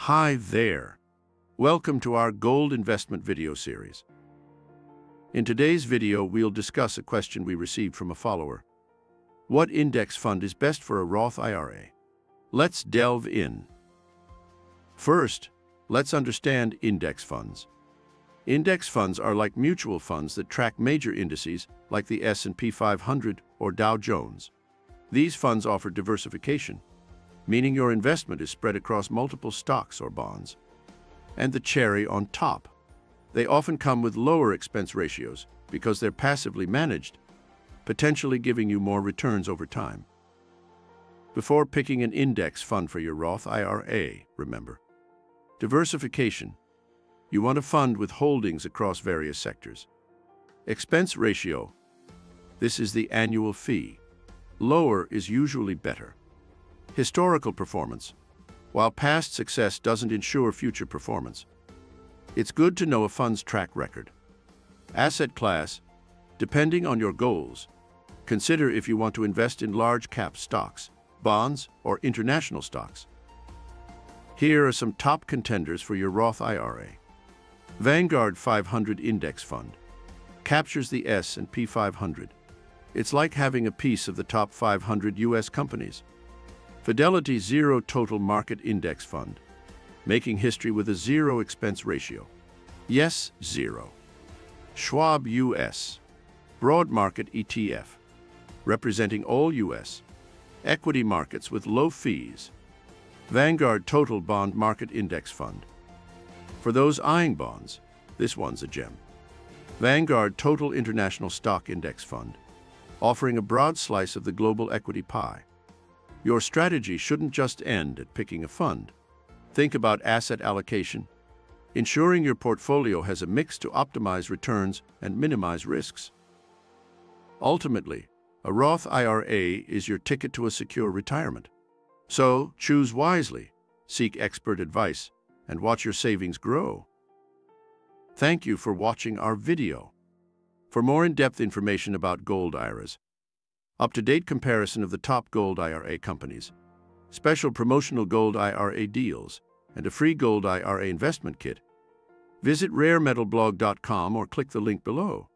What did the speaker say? Hi there! Welcome to our gold investment video series. In today's video, we'll discuss a question we received from a follower. What index fund is best for a Roth IRA? Let's delve in. First, let's understand index funds. Index funds are like mutual funds that track major indices like the S&P 500 or Dow Jones. These funds offer diversification, meaning your investment is spread across multiple stocks or bonds. And the cherry on top. They often come with lower expense ratios because they're passively managed, potentially giving you more returns over time. Before picking an index fund for your Roth IRA, remember: diversification. You want a fund with holdings across various sectors. Expense ratio. This is the annual fee. Lower is usually better. Historical performance. While past success doesn't ensure future performance, it's good to know a fund's track record. Asset class. Depending on your goals, consider if you want to invest in large-cap stocks, bonds, or international stocks. Here are some top contenders for your Roth IRA. Vanguard 500 Index Fund captures the S&P 500. It's like having a piece of the top 500 U.S. companies. Fidelity Zero Total Market Index Fund, making history with a zero expense ratio. Yes, zero. Schwab U.S. Broad Market ETF, representing all U.S. equity markets with low fees. Vanguard Total Bond Market Index Fund. For those eyeing bonds, this one's a gem. Vanguard Total International Stock Index Fund, offering a broad slice of the global equity pie. Your strategy shouldn't just end at picking a fund. Think about asset allocation, ensuring your portfolio has a mix to optimize returns and minimize risks. Ultimately, a Roth IRA is your ticket to a secure retirement. So, choose wisely, seek expert advice, and watch your savings grow. Thank you for watching our video. For more in-depth information about gold IRAs, up-to-date comparison of the top gold IRA companies, special promotional gold IRA deals, and a free gold IRA investment kit, visit raremetalblog.com or click the link below.